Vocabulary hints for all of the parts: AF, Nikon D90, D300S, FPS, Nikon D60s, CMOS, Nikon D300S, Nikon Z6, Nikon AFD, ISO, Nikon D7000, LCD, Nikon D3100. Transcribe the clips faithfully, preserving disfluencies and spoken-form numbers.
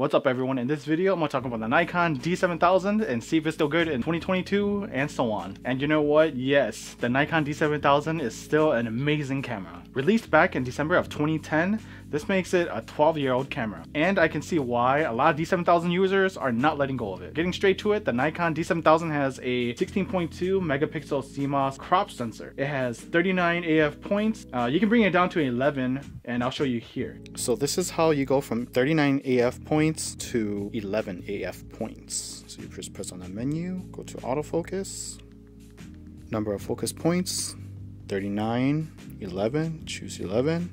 What's up everyone, in this video I'm going to talk about the Nikon D seven thousand and see if it's still good in twenty twenty-two and so on. And you know what, yes, the Nikon D seven thousand is still an amazing camera. Released back in December of twenty ten, this makes it a twelve year old camera. And I can see why a lot of D seven thousand users are not letting go of it. Getting straight to it, the Nikon D seven thousand has a sixteen point two megapixel C M O S crop sensor. It has thirty-nine A F points. Uh, you can bring it down to eleven and I'll show you here. So this is how you go from thirty-nine A F points to eleven A F points. So you just press on the menu, go to autofocus, number of focus points, thirty-nine, eleven, choose eleven,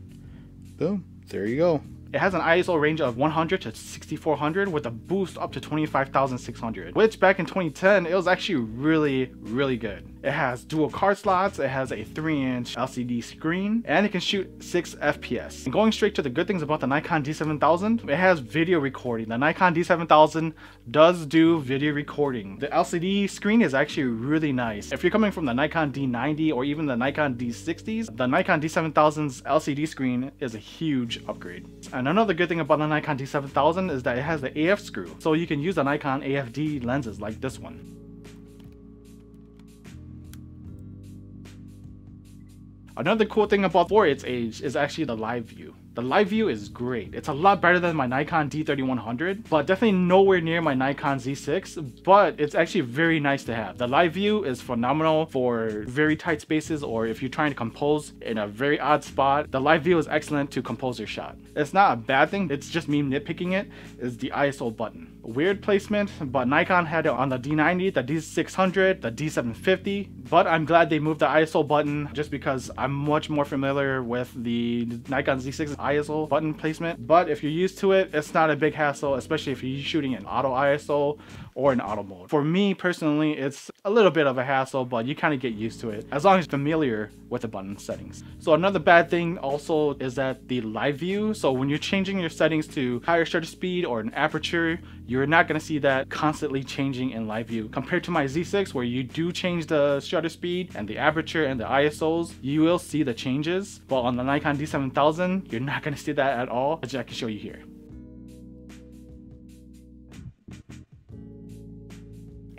boom, there you go. It has an I S O range of one hundred to sixty-four hundred with a boost up to twenty-five thousand six hundred, which back in twenty ten, it was actually really, really good. It has dual card slots, it has a three inch L C D screen, and it can shoot six F P S. And going straight to the good things about the Nikon D seven thousand, it has video recording. The Nikon D seven thousand does do video recording. The L C D screen is actually really nice. If you're coming from the Nikon D ninety or even the Nikon D sixties, the Nikon D seven thousand's L C D screen is a huge upgrade. And another good thing about the Nikon D seven thousand is that it has the A F screw, so you can use the Nikon A F D lenses like this one. Another cool thing about for its age is actually the live view. The live view is great. It's a lot better than my Nikon D thirty-one hundred, but definitely nowhere near my Nikon Z six, but it's actually very nice to have. The live view is phenomenal for very tight spaces, or if you're trying to compose in a very odd spot, the live view is excellent to compose your shot. It's not a bad thing, it's just me nitpicking it, is the I S O button. Weird placement, but Nikon had it on the D ninety, the D six hundred, the D seven fifty, but I'm glad they moved the I S O button just because I'm much more familiar with the Nikon Z six I S O button placement. But if you're used to it, it's not a big hassle, especially if you're shooting in auto I S O or in auto mode. For me personally, it's a little bit of a hassle, but you kind of get used to it as long as you're familiar with the button settings. So another bad thing also is that the live view, so when you're changing your settings to higher shutter speed or an aperture, you You're not going to see that constantly changing in live view. Compared to my Z six, where you do change the shutter speed and the aperture and the I S Os, you will see the changes. But on the Nikon D seven thousand, you're not going to see that at all, which I can show you here.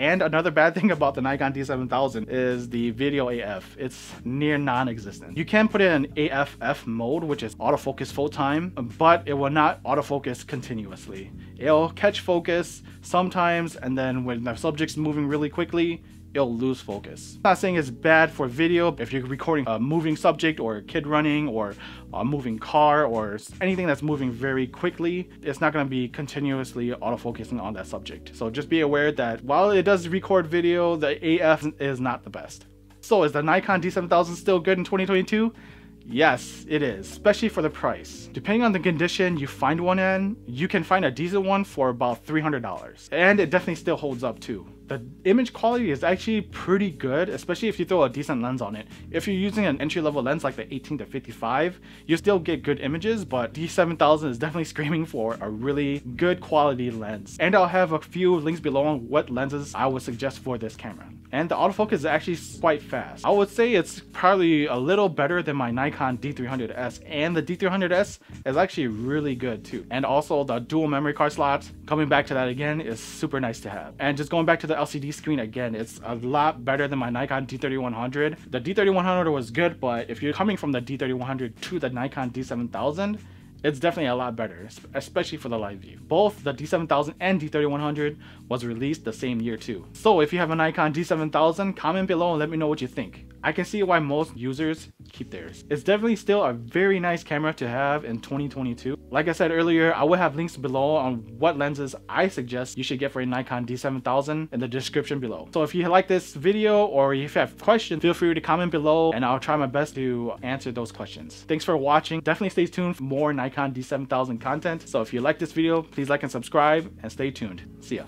And another bad thing about the Nikon D seven thousand is the video A F. It's near non-existent. You can put it in A F F mode, which is autofocus full time, but it will not autofocus continuously. It'll catch focus sometimes, and then when the subject's moving really quickly, it'll lose focus. I'm not saying it's bad for video. If you're recording a moving subject or a kid running or a moving car or anything that's moving very quickly, it's not going to be continuously autofocusing on that subject. So just be aware that while it does record video, the A F is not the best. So is the Nikon D seven thousand still good in twenty twenty-two? Yes, it is, especially for the price. Depending on the condition you find one in, you can find a decent one for about three hundred dollars. And it definitely still holds up too. The image quality is actually pretty good, especially if you throw a decent lens on it. If you're using an entry-level lens like the eighteen to fifty-five, you still get good images, but D seven thousand is definitely screaming for a really good quality lens. And I'll have a few links below on what lenses I would suggest for this camera. And the autofocus is actually quite fast. I would say it's probably a little better than my Nikon D three hundred S, and the D three hundred S is actually really good too. And also the dual memory card slots, coming back to that again, is super nice to have. And just going back to the L C D screen again, it's a lot better than my Nikon D thirty-one hundred. The D thirty-one hundred was good, but if you're coming from the D thirty-one hundred to the Nikon D seven thousand, it's definitely a lot better, especially for the live view. Both the D seven thousand and D thirty-one hundred was released the same year too. So if you have a Nikon D seven thousand, comment below and let me know what you think. I can see why most users keep theirs. It's definitely still a very nice camera to have in twenty twenty-two. Like I said earlier, I will have links below on what lenses I suggest you should get for a Nikon D seven thousand in the description below. So if you like this video or if you have questions, feel free to comment below and I'll try my best to answer those questions. Thanks for watching. Definitely stay tuned for more Nikon D seven thousand content. So if you like this video, please like and subscribe and stay tuned. See ya.